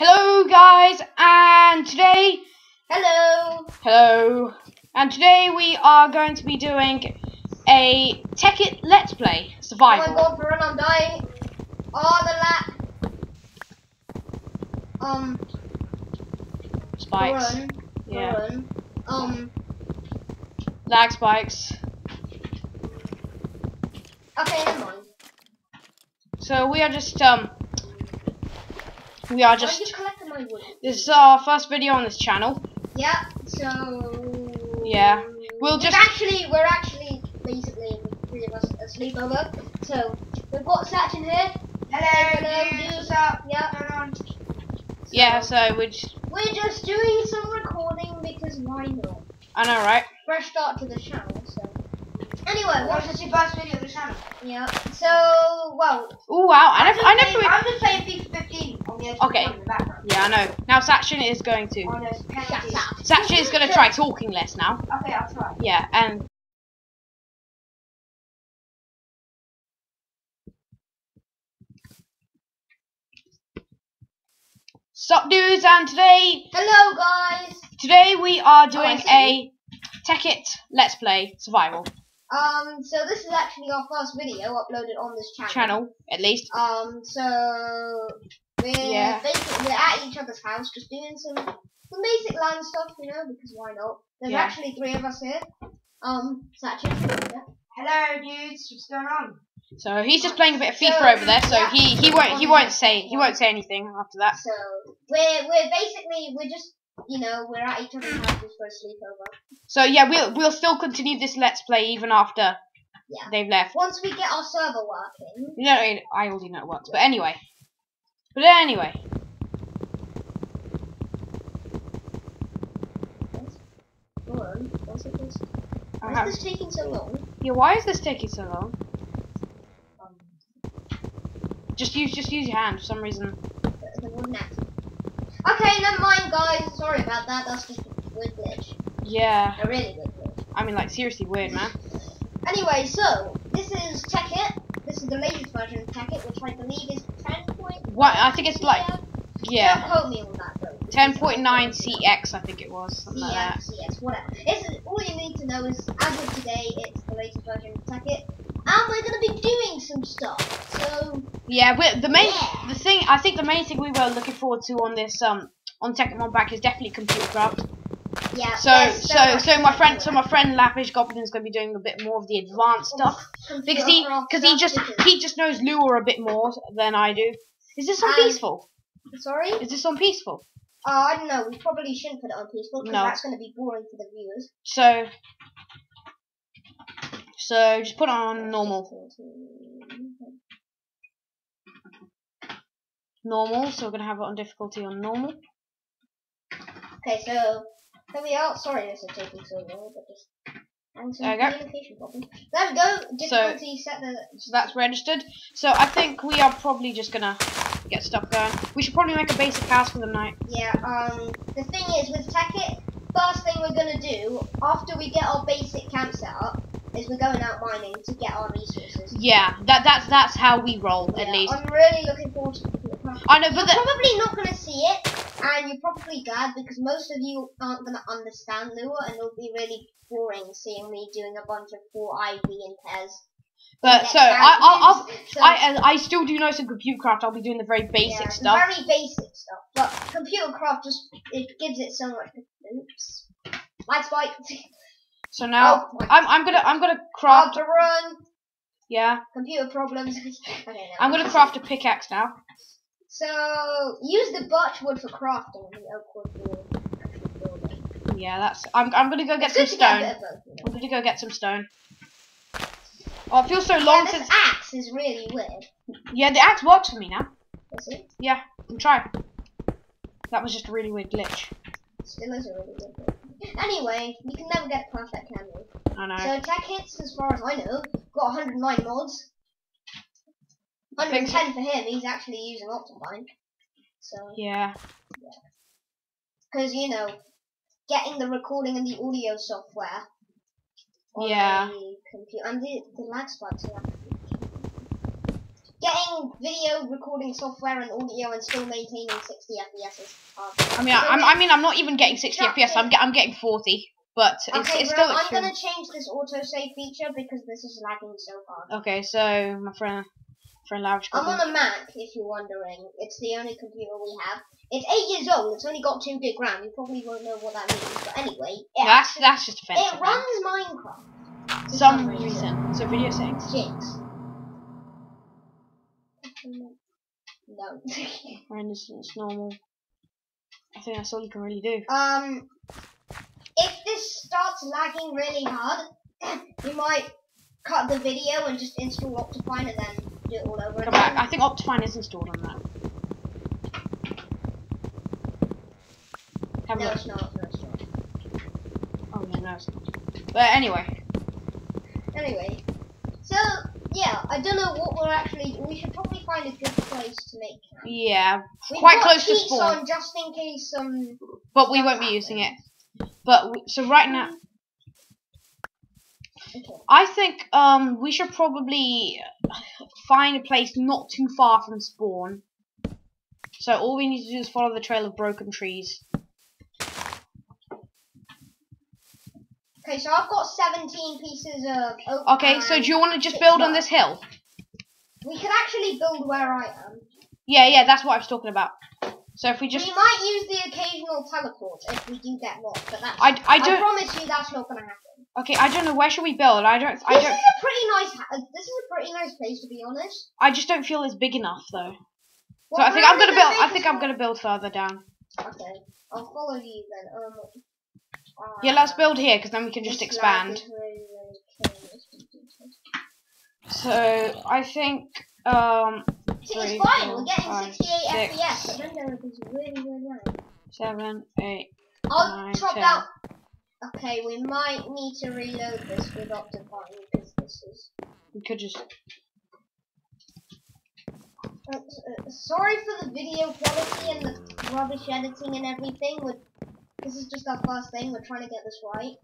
Hello guys, and today today we are going to be doing a Tekkit Let's Play survival. Oh my god, Varun, I'm dying. Oh, the spikes. Lag spikes. Okay, never mind. So we are just this is our first video on this channel. Yeah, so yeah, we're actually basically three of us asleep over. So we've got Satch in here. Hello, what's up? Yeah. Yeah, so we're just doing some recording because why not? I know, right? Fresh start to the channel. So anyway, what's your first video of the channel? Yeah. So well. Oh wow! I'm just playing FIFA 15. Okay. Yeah, I know. Now Sachin is going to. Oh, no, Sachin is going to try talking less now. Okay, I'll try. Yeah, and. Sup, dudes, and today. Hello, guys. Today we are doing a Tekkit Let's Play survival. So this is actually our first video uploaded on this channel. At least. So. We're at each other's house, just doing some basic land stuff, you know, because why not? There's actually three of us here. Satchin. Hello, dudes. What's going on? So he's just playing a bit of FIFA over there, so yeah, he won't say anything after that. So we're just, you know, we're at each other's house for a sleepover. So yeah, we'll still continue this Let's Play even after they've left. Once we get our server working. You know, I already know it works, but anyway. Why is this taking so long? Yeah, why is this taking so long? Just use your hand for some reason. The wooden axe. Okay, never mind, guys. Sorry about that. That's just a weird glitch. Yeah. A really weird glitch. I mean, like, seriously weird, man. Anyway, so this is Tekkit. This is the latest version of Tekkit, which I believe is 10.9. What? I think it's like, yeah. Don't quote me on that though. 10.9 CX, I think it was. Something like that. CX, whatever. All you need to know is, as of today, it's the latest version of Tekkit, and we're gonna be doing some stuff. So. Yeah, I think the main thing we were looking forward to on this Tekkit Mod Pack is definitely ComputerCraft. Yeah. So my friend Lavish Goblin's going to be doing a bit more of the advanced stuff because he just knows Lua a bit more than I do. Is this on peaceful? Sorry. Is this on peaceful? I don't know. We probably shouldn't put it on peaceful because that's going to be boring for the viewers. So just put it on normal. Normal. So we're going to have it on difficulty on normal. Okay. So. There we are. Sorry, this is taking so long, but just there we go. There we go. Difficulty set the. So that's registered. So I think we are probably just gonna get stuff going. We should probably make a basic house for the night. Yeah. The thing is, with Tekkit, first thing we're gonna do after we get our basic camp set up is we're going out mining to get our resources. Yeah. That's how we roll at least. I'm really looking forward to it. I know, but you're probably not gonna see it, and you're probably glad because most of you aren't gonna understand Lua, and it'll be really boring seeing me doing a bunch of 4IV and Pez. But so I still do know some ComputerCraft. I'll be doing the very basic stuff. Very basic stuff, but ComputerCraft it gives it so much. Oops, my spike. So now I'm gonna craft. Hard to run. Yeah. Computer problems. Okay, I'm gonna craft a pickaxe now. So, use the birch wood for crafting and the oak wood for actually building. Yeah, I'm gonna go get some stone. I'm gonna go get some stone. Oh, it feels so long since... this axe is really weird. Yeah, the axe works for me now. Does it? Yeah, I'm trying. That was just a really weird glitch. Still is a really weird glitch. Anyway, you can never get perfect, can you? I know. So, Tekkit's, as far as I know, got 109 mods. 110 for him, he's actually using Optifine. So, yeah. Because, you know, getting the recording and the audio software on the computer. And the lag spikes are Getting video recording software and audio and still maintaining 60 FPS is hard. I mean, I'm not even getting 60 FPS. I'm getting 40, but it's still extreme. I'm gonna change this autosave feature because this is lagging so hard. Okay, so my friend Lavish. I'm on a Mac, if you're wondering. It's the only computer we have. It's 8 years old. It's only got 2 gig RAM. You probably won't know what that means, but anyway, that's just offensive. It runs Minecraft for some reason. So video settings. Jigs. No. And it's normal. I think that's all you can really do. If this starts lagging really hard, you might cut the video and just install Optifine and then do it all over again. I think Optifine is installed on that. No, it's not. Oh yeah, no, it's not. But anyway. Anyway. So yeah, I don't know what we're actually. We should probably find a good place to make camp. Yeah, quite close to spawn. We've got sheets on just in case some. But we won't be using it. But so right now, okay. I think we should probably find a place not too far from spawn. So all we need to do is follow the trail of broken trees. Okay, so I've got 17 pieces of oak. Okay, so do you want to just build on this hill? We could actually build where I am. Yeah, that's what I was talking about. So if we just... We might use the occasional teleport if we do get lost, but that's... I promise you that's not going to happen. Okay, I don't know, where should we build? This is a pretty nice place, to be honest. I just don't feel it's big enough, though. Well, so I'm going to build further down. Okay, I'll follow you then. Yeah, let's build here because then we can just expand. So I think it's fine. We're getting 68 FPS. I don't know if it's really low. 7, 8. I'll chop out. Okay, we might need to reload this with Optifine because this is. We could just. Sorry for the video quality and the rubbish editing and everything. This is just our first thing, we're trying to get this right.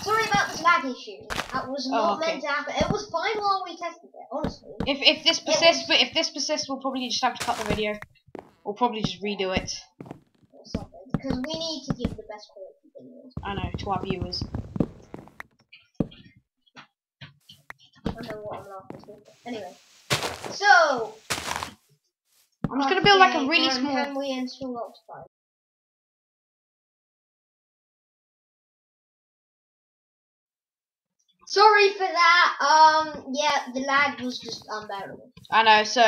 Sorry about this lag issue. That was not meant to happen. It was fine while we tested it, honestly. If this persists, we'll probably just have to cut the video. We'll probably just redo it. Or something. Because we need to give the best quality videos. I know, to our viewers. I don't know what I'm laughing at. Anyway. So I'm just gonna build like a really small. Can we install Optifine? Sorry for that, yeah, the lag was just unbearable. I know, so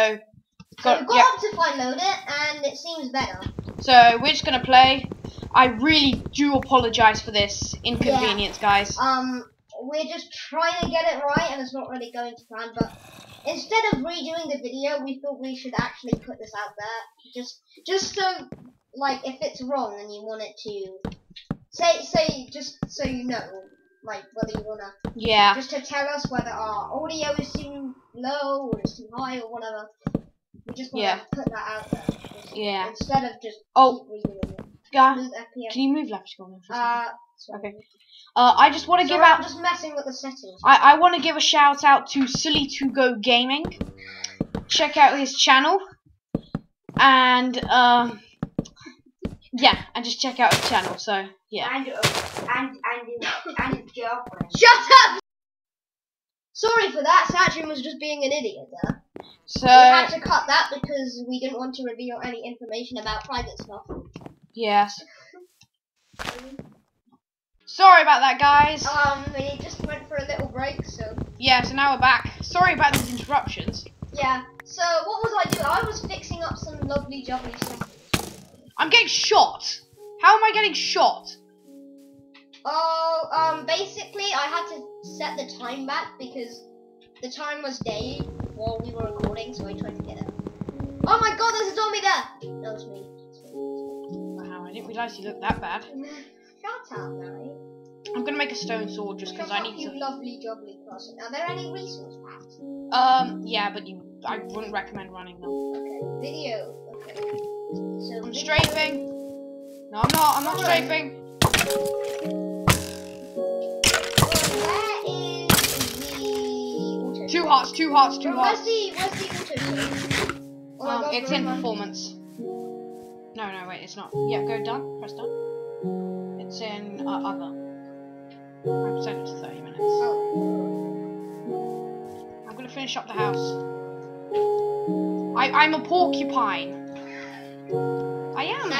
we've got Optifine loaded, and it seems better. So, we're just gonna play. I really do apologise for this inconvenience, guys. We're just trying to get it right, and it's not really going to plan, but instead of redoing the video, we thought we should actually put this out there. Just so, like, if it's wrong, and you want it to... Say, just so you know. Like whether you wanna just to tell us whether our audio is too low or it's too high or whatever. We just wanna put that out there. Instead of just redoing it. Can you move left screen? Okay. I just wanna give out just messing with the settings. I wanna give a shout out to Silly2GoGaming. Check out his channel. And and just check out his channel, so and his girlfriend. Shut up! Sorry for that, Satchin was just being an idiot there. So we had to cut that because we didn't want to reveal any information about private stuff. Yes. Sorry about that, guys. We just went for a little break, so... Yeah, so now we're back. Sorry about these interruptions. Yeah, so what was I doing? I was fixing up some lovely jubbly stuff. I'm getting shot! How am I getting shot? Basically I had to set the time back because the time was day while we were recording, so I tried to get it. Oh my god, there's a zombie there! That was me. Wow, I didn't realise you looked that bad. Shut up, Mary. I'm gonna make a stone sword just because I need to... lovely jubbly person. Are there any resource packs? Yeah, but I wouldn't recommend running them. Okay, video. Okay. So I'm strafing. No, I'm not strafing. Well, where is the... Two hearts. What's the it's in performance. No, no, wait, it's not. Yeah, go done. Press done. It's in other. I've set it to 30 minutes. Oh. I'm gonna finish up the house. I'm a porcupine. I am.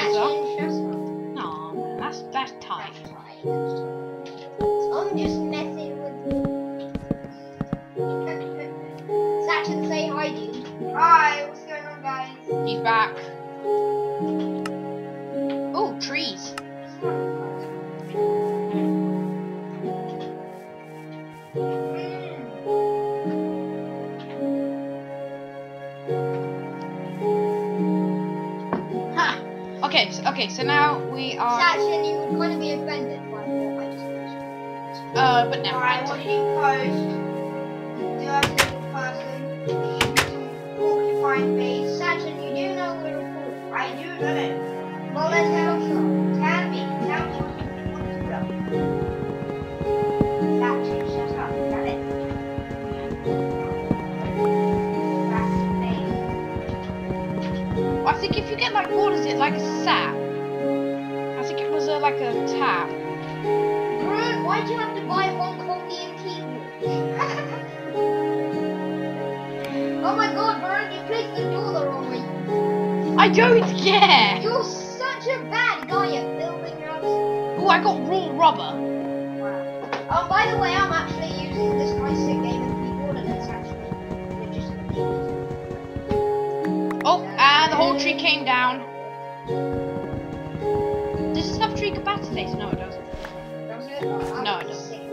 No, man, that's tight. I'm just messing with. Saturn, say hi, dude. Hi. What's going on, guys? He's back. Oh, trees. Okay, so now we are. Saturn, you would want to be offended by what I just mentioned. But never mind. What do you post? Do I have a little person? Porcupine base. Saturn, you do know we're recording. I do know it. Well, let's have a look. Tell me what you want to do. Saturn, shut up. Got it. That's the thing. I think if you get like, what is it, like a sap? Like a tap. Bro, why do you have to buy Hong Kong DMT? Oh my god, bro, you placed the door the wrong way. I don't care! You're such a bad guy at building your house. Oh, I got raw rubber. Wow. Oh, by the way, I'm actually using this nice game and keyboard, and it's actually registered. Oh, and the whole tree came down. Tree capacitates? No, it doesn't. Does it? No, it doesn't.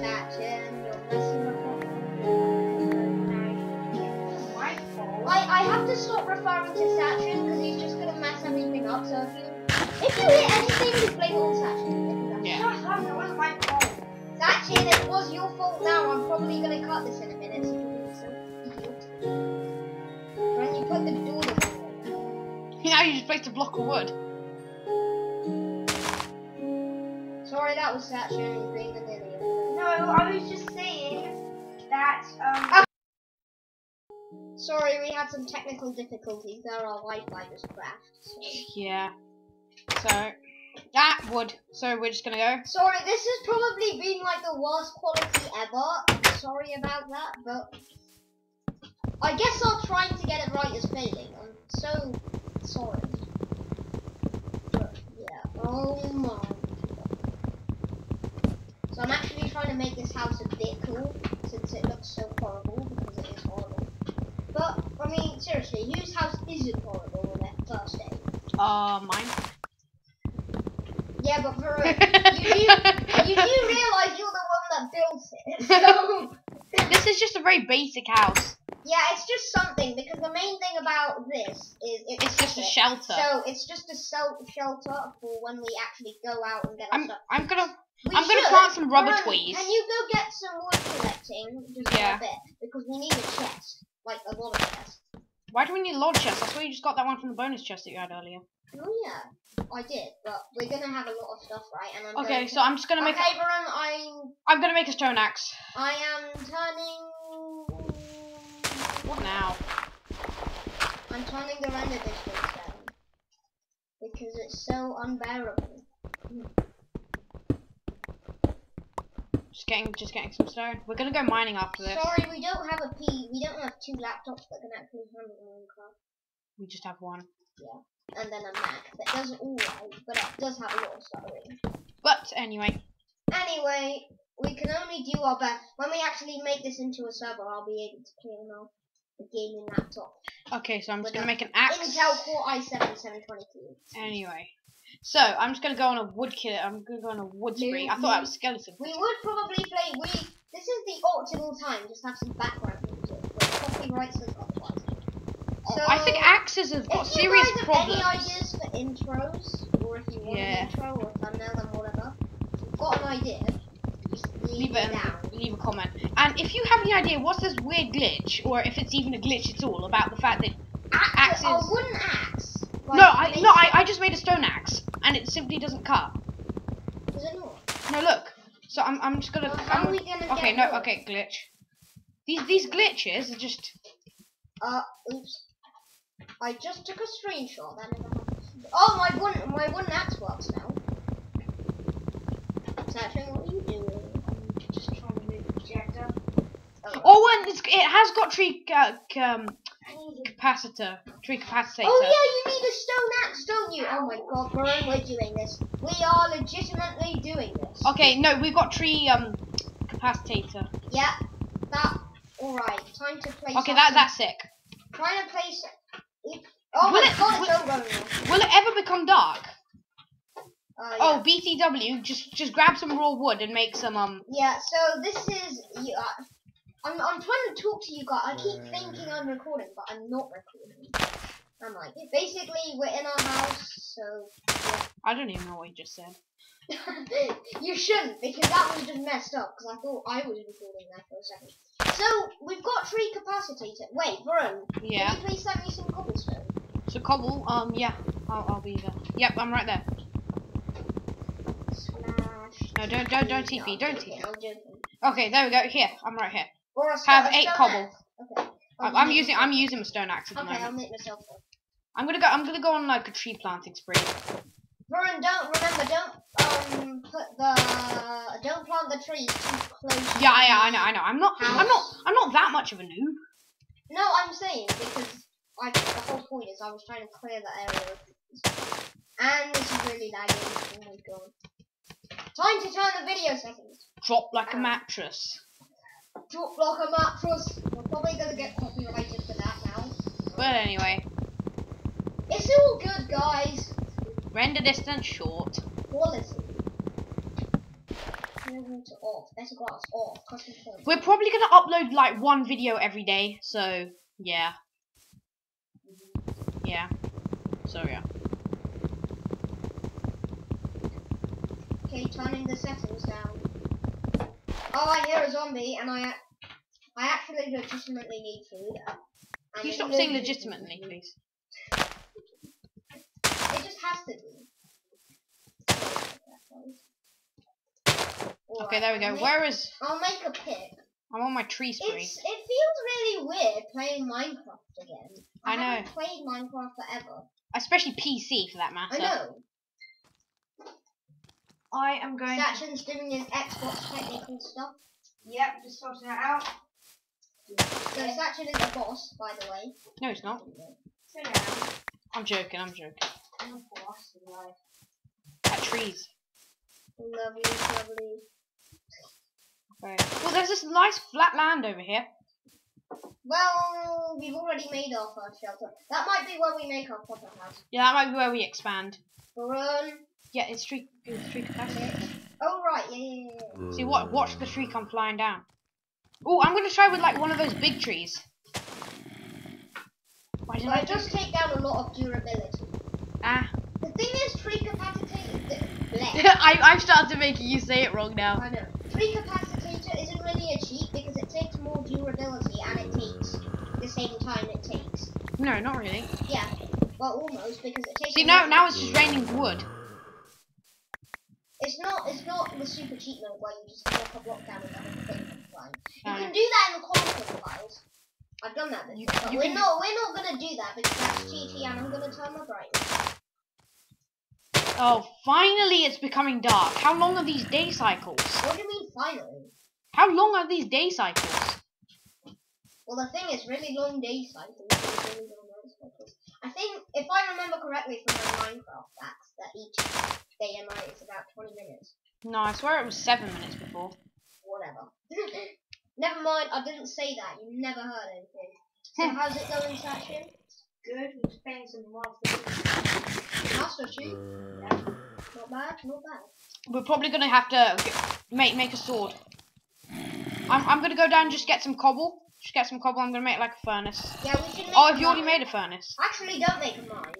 Saturn, you're messing with my fault. I have to stop referring to Saturn because he's just gonna mess everything up. So if you hit anything, you blame on Saturn. Yeah. Shut up! It wasn't my fault. Saturn, it was your fault. Now I'm probably gonna cut this in a minute. So when you put the door. Now you just placed a block of wood. Sorry, that was Saturn being an idiot. No, I was just saying that, sorry, we had some technical difficulties. There, our Wi-Fi just crashed. So. Yeah. So, that wood. So, we're just gonna go. Sorry, this has probably been like the worst quality ever. I'm sorry about that, but I guess our trying to get it right is failing. I'm so sorry. But, yeah. Oh my god. So I'm actually trying to make this house a bit cool since it looks so horrible because it is horrible. But I mean seriously, whose house isn't horrible on that first day? Mine. Yeah, but for real, you do realise you're the one that built it. So this is just a very basic house. Yeah, it's just something, because the main thing about this is... It's just a shelter. So, it's just a shelter for when we actually go out and get our stuff. I'm gonna plant some rubber tweeds. And you go get some wood collecting, just a bit, because we need a chest. Like, a lot of chests. Why do we need a lot of chests? I swear you just got that one from the bonus chest that you had earlier. Oh yeah, I did, but we're gonna have a lot of stuff, right? And I'm okay, so I'm just gonna make... Okay, Baron, I'm gonna make a stone axe. I am turning... What now? I'm turning the render distance down because it's so unbearable. Just getting some stone. We're gonna go mining after this. Sorry, we don't have two laptops that can actually handle Minecraft. We just have one. Yeah, and then a Mac that doesn't alright, but it does have a lot of stuff. But anyway, we can only do our best. When we actually make this into a server, I'll be able to play on the gaming laptop. Okay, so I'm just gonna make an axe. Intel Core i7-722. Anyway, so I'm just gonna go on a wood killer. I'm gonna go on a wood spree. I thought that was skeleton. We would probably play. This is the optimal time. Just have some background music. But copyright says otherwise. So I think axes have got serious problems. If you guys have any ideas for intros, or if you want an intro or a thumbnail or whatever, if you've got an idea. Leave a comment. And if you have any idea what's this weird glitch, or if it's even a glitch at all, about the fact that axes... A wooden axe? Like I just made a stone axe, and it simply doesn't cut. Does it not? No, look. So I'm just gonna. Okay, no, okay, glitch. These glitches are just. Oops. I just took a screenshot. That never happened. Oh, my wooden axe works now. Satchin, what are you doing? I'm just trying to move the projector. Oh, and it has got tree capacitor. Tree capacitator. Oh yeah, you need a stone axe, don't you? Oh my god, bro, we're doing this. We are legitimately doing this. Okay, no, we've got tree capacitator. Yeah, that. All right, time to place. Okay, that's sick. Trying to place. Oh my god, it's over. Will it ever become dark? Yeah. Oh, BTW, just grab some raw wood and make some Yeah. So this is. I'm trying to talk to you guys. I keep thinking I'm recording, but I'm not recording. I'm like, basically, we're in our house, so. Yeah. I don't even know what you just said. You shouldn't, because that was just messed up. Because I thought I was recording that for a second. So we've got tree capacitator. Wait, Varun. Yeah. Can you please send me some cobblestone? So cobble. Yeah. I'll be there. Yep, I'm right there. Smash. No, don't TP, don't TP. Okay, there we go. Here, I'm right here. Have 8 cobble. Okay. I'm using a stone axe at the moment. Okay, I'll make myself one. I'm gonna go on like a tree planting spree. Varun, don't put the plant the trees too close. Yeah, I know. I'm not that much of a noob. No, I'm saying because the whole point is I was trying to clear that area. And this is really laggy. Oh my god. Time to turn the video settings. Drop like a mattress. Drop like a mattress. We're probably gonna get copyrighted for that now. But anyway, it's all good, guys. Render distance short. Quality. Water off. Better glass off. Custom point. We're probably gonna upload like 1 video every day. So yeah. Mm-hmm. Yeah. So yeah. Okay, turning the settings down. Oh, I hear a zombie, and I actually legitimately need food. Can you stop saying legitimately, please? It just has to be. Right, okay, there we go. Where is? I'll make a pick. I'm on my tree spree. It feels really weird playing Minecraft again. I know. I haven't played Minecraft forever. Especially PC, for that matter. I know. I am going. Satchin's doing his Xbox technical stuff. Yep, just sorting that out. So Satchin is the boss, by the way. No, he's not. So now. I'm joking. I'm a boss in life. At trees. Lovely. Right. Well, there's this nice flat land over here. Well, we've already made our first shelter. That might be where we make our proper house. Yeah, that might be where we expand. Run. Yeah, it's tree capacity. Oh right, yeah. See what? Watch the tree come flying down. Oh, I'm gonna try with like one of those big trees. Why didn't I just take down a lot of durability? Ah. The thing is, tree capacitator. I've started to make you say it wrong now. I know. Tree capacitator isn't really a cheat because it takes more durability and it takes the same time it takes. No, not really. Yeah, well almost because it takes. See, now it's just raining wood. It's not the super cheat mode where you just knock a block down and everything comes flying. You can do that in the content files. I've done that. We're not gonna do that because that's cheaty, and I'm gonna turn my brightness. Oh, finally it's becoming dark. How long are these day cycles? What do you mean finally? How long are these day cycles? Well, the thing is, really long day cycles. Really long day cycles. I think, if I remember correctly from my Minecraft facts, that each day and night is about 20 minutes. No, I swear it was 7 minutes before. Whatever. Never mind, I didn't say that. You never heard anything. So how's it going, Satchin? Good, we're just playing some Master Shoot. Yeah. Not bad. We're probably going to have to make a sword. I'm going to go down and just get some cobble. I'm gonna make like a furnace. Yeah, we should make. Oh, have you already made a furnace? Actually, don't make a mine.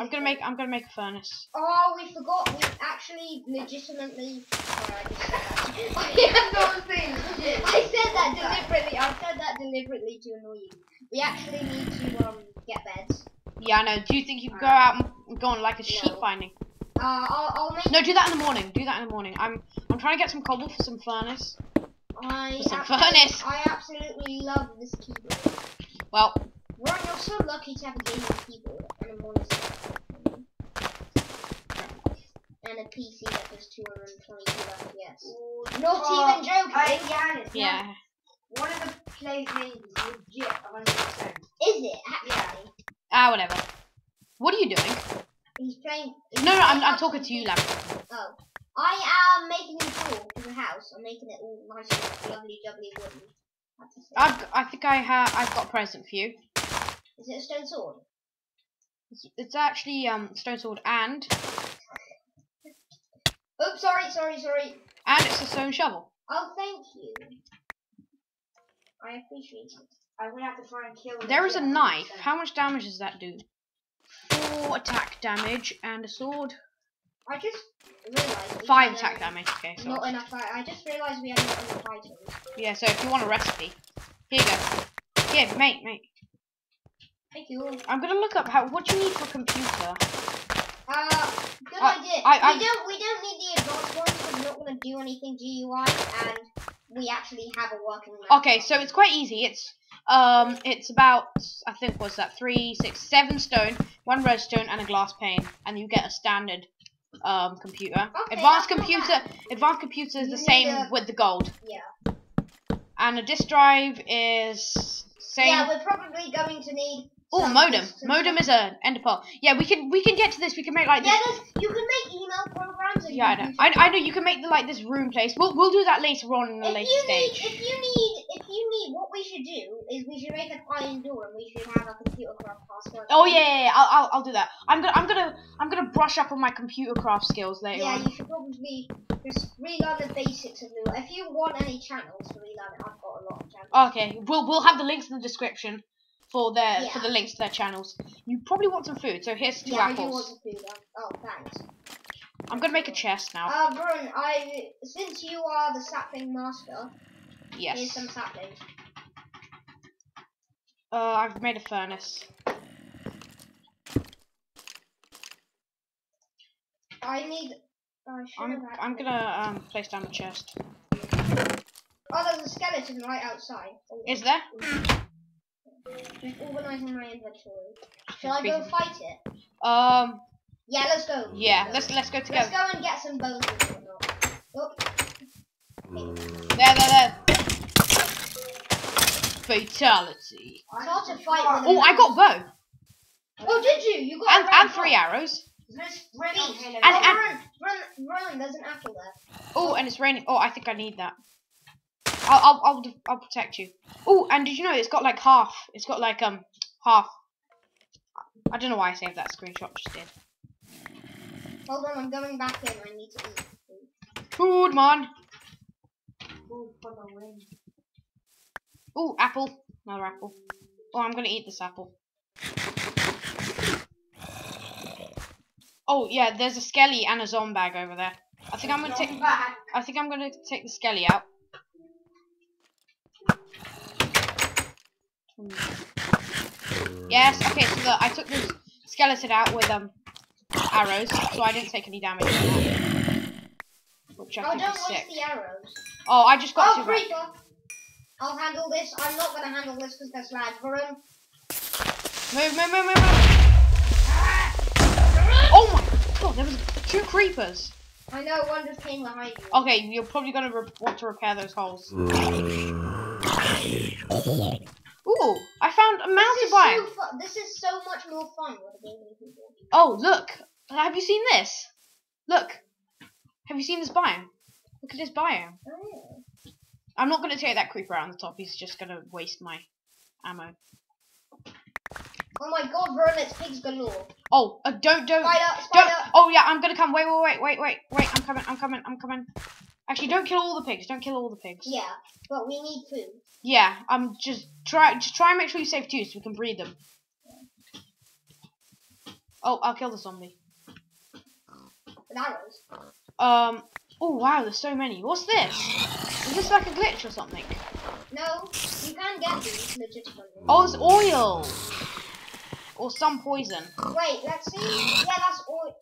I'm gonna make a furnace. Oh, we forgot. We actually legitimately. I said that deliberately. I said that deliberately to annoy you. We actually need to get beds. Yeah, I know. Do you think you can go out and go on like a sheep finding? I'll make. No, do that in the morning. I'm I'm trying to get some cobble for some furnace. I absolutely love this keyboard. Well, Ron, you're so lucky to have a gaming keyboard and a monitor and a PC that does 222 FPS. Not even joking. Yeah. One of the playthings is legit 100%. Is it? Actually? Yeah. Ah, whatever. What are you doing? He's playing. No, I'm talking to you, lad. Oh. I am making a door for the house. I'm making it all nice and lovely, jubbly, woody. I've got a present for you. Is it a stone sword? It's actually stone sword and. Oops, sorry. And it's a stone shovel. Oh, thank you. I appreciate it. I will have to try and kill him. There is a knife. How much damage does that do? 4 attack damage and a sword. I just realised... 5 attack damage, okay. So not enough. I just realised we have not enough items. Yeah, so if you want a recipe, here you go. Here, mate. Thank you. I'm going to look up what you need for a computer. Good idea. We don't need the advanced ones because we're not going to do anything GUI, and we actually have a working map. Okay, so it's quite easy. It's about, I think, what's that, 3, 6, 7 stone, 1 redstone, and a glass pane, and you get a standard computer. Okay, advanced computer is the same with the gold. Yeah. And a disk drive is same. Yeah, we're probably going to need. Oh, modem. Modem is an ender pearl. Yeah, we can get to this. We can make like this. Yeah, you can make email programs. Yeah, I know. You can make this room place. We'll do that later on in a later stage. If you need, what we should do is we should make an iron door and we should have a ComputerCraft password. Oh yeah, I'll do that. I'm gonna brush up on my ComputerCraft skills later. Yeah, you should probably just relearn the basics of Lua. If you want any channels to relearn it, I've got a lot of channels. Okay, we'll have the links in the description. For the links to their channels. You probably want some food, so here's 2 apples. I do want some food. Oh, thanks. I'm gonna make a chest now. Brun, since you are the sapling master, yes. Here's some saplings. I've made a furnace. I'm gonna place down the chest. Oh, there's a skeleton right outside. Is there? Mm-hmm. I'm organising my inventory. Shall I go fight it? Yeah, let's go. Yeah, let's go together. Let's go and get some bones and whatnot. Oh. There. Fatality. I got to fight with. Oh, I got bow. Oh, did you? You got and 3 arrows. Run! There's an apple there. Oh, and it's raining. Oh, I think I need that. I'll protect you. Oh, and did you know it's got like half? It's got like half. I don't know why I saved that screenshot. Just did. Hold on, I'm going back in. I need to eat. Food, man. Oh, apple. Another apple. Oh, I'm gonna eat this apple. Oh yeah, there's a skelly and a zombag over there. I think I'm gonna take the skelly out. Yes, okay, so I took this skeleton out with arrows, so I didn't take any damage from that. Which I think don't is sick. The arrows. Oh, I just got to creeper. I'll handle this. I'm not gonna handle this because there's lag for him. Move. Oh my god, there was 2 creepers. I know, one just came behind you. Okay, you're probably gonna want to repair those holes. Ooh, I found a mountain biome. This is so much more fun with gaming people. Oh, look. Have you seen this? Look. Have you seen this biome? Look at this biome. Oh. I'm not going to take that creeper out on the top. He's just going to waste my ammo. Oh my god, Vern, it's pigs galore. Oh, don't. Spider. Don't. Oh yeah, I'm going to come. Wait. I'm coming. Actually, don't kill all the pigs. Yeah, but we need food. Yeah, just try and make sure you save 2 so we can breed them. Oh, I'll kill the zombie. Arrows. Oh wow, there's so many. What's this? Is this like a glitch or something? No, you can get these legitimately. Oh, it's oil. Or some poison. Wait, let's see. Yeah, that's oil.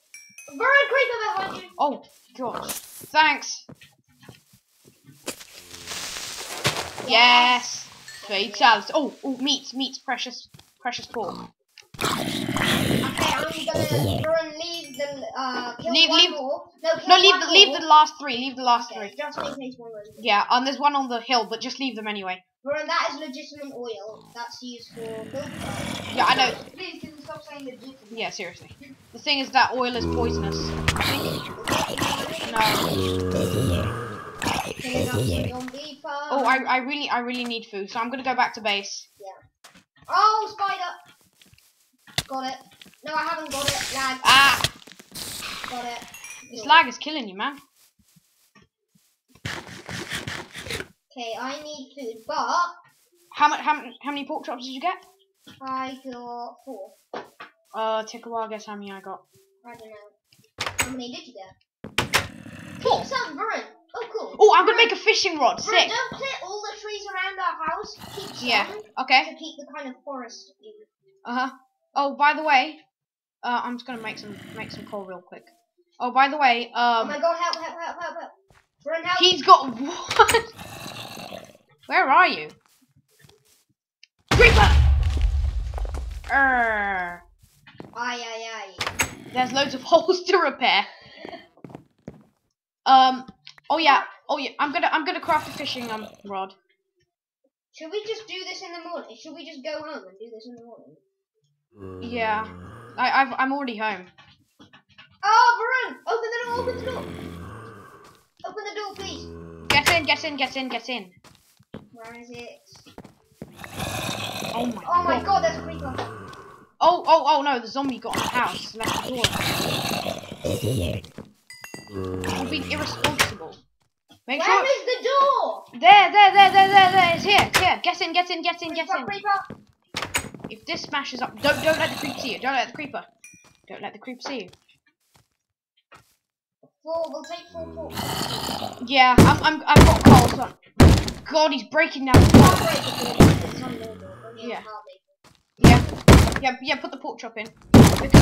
Burn creeper behind you. Oh gosh. Thanks. Yes! Trade salads. Oh, meat, precious pork. Okay, I'm gonna leave the kill one more. No, leave the last three. Leave the last three. Just in case one was. Yeah, and there's one on the hill, but just leave them anyway. Bro, that is legitimate oil. That's used for build. Yeah, I know. Please, can you stop saying legitimate? Yeah, seriously. The thing is that oil is poisonous. No. Oh, I really need food, so I'm gonna go back to base. Yeah. Oh, spider. Got it. No, I haven't got it. Lag. Ah! Got it. This lag is killing you, man. Okay, I need food, but... How many pork chops did you get? I got 4. Take a while, guess how many I got. I don't know. How many did you get? 4. Some, Brent. Oh, cool. Oh, I'm going to make a fishing rod. Brent, sick. Don't clear all the trees around our house. Keep some. Yeah, okay. To keep the kind of forest in. Uh-huh. Oh, by the way, I'm just gonna make some coal real quick. Oh, by the way, oh my god, help! Run, help! He's got what? Where are you? Creeper! Aye, aye, aye. There's loads of holes to repair. Oh yeah. I'm gonna craft a fishing rod. Should we just do this in the morning? Should we just go home and do this in the morning? Yeah, I'm already home. Oh, Varun! Open the door, please! Get in! Where is it? Oh my god, there's a creeper! Oh, no, the zombie got in the house, left the door. I'm being irresponsible. Where is the door? There, it's here! Get in! Creeper. If this smashes up, don't let the creeper see you. Don't let the creeper see you. 4. We'll take 4. Yeah, I've got coal. So God, he's breaking now. Yeah. Put the pork chop in. Because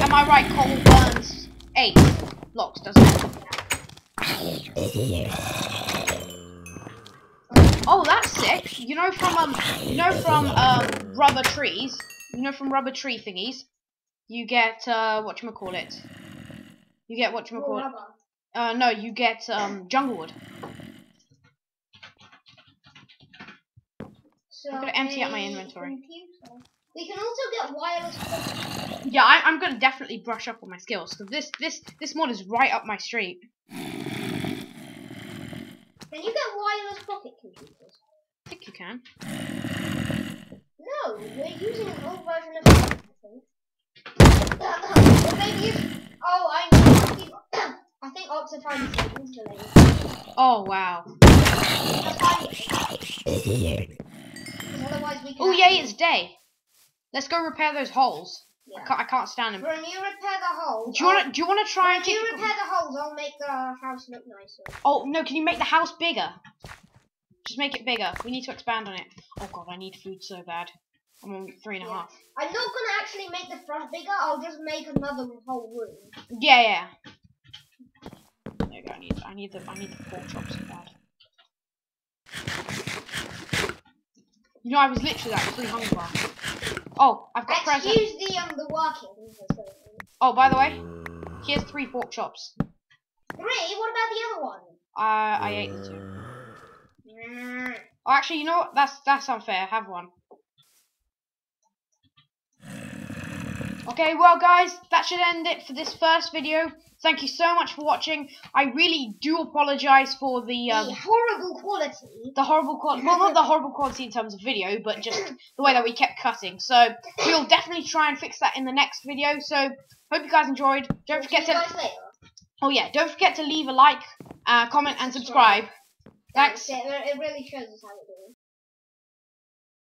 am I right? Coal burns 8 blocks, doesn't it? Oh, that's sick. You know from rubber trees. You know from rubber tree thingies. You get whatchamacallit. You get jungle wood. So I'm gonna empty out my inventory. We can also get wireless. Yeah, I'm gonna definitely brush up on my skills because this mod is right up my street. Can you get wireless pocket computers? I think you can. No, we're using an old version of it, I think. I think Optifine is like insulated. Oh, wow. Oh, yay, it's day. Let's go repair those holes. Yeah. I can't stand them. When you repair the holes, do you want to try and keep? When you repair the holes, I'll make the house look nicer. Oh no! Can you make the house bigger? Just make it bigger. We need to expand on it. Oh god, I need food so bad. I'm on 3.5. I'm not gonna actually make the front bigger. I'll just make another whole room. Yeah. There you go. I need the pork chops so bad. You know, I was literally like pre-hungry. Oh, I've got presents. Excuse the working. Oh, by the way, here's 3 pork chops. 3? What about the other one? I ate the 2. Mm. Oh, actually, you know what? That's unfair. Have one. Okay, well, guys, that should end it for this first video. Thank you so much for watching. I really do apologise for the horrible quality. The horrible quality. Well, not the horrible quality in terms of video, but just the way that we kept cutting. So we'll definitely try and fix that in the next video. So hope you guys enjoyed. Don't forget to. Oh yeah! Don't forget to leave a like, comment, and subscribe. Thanks. It really shows us how.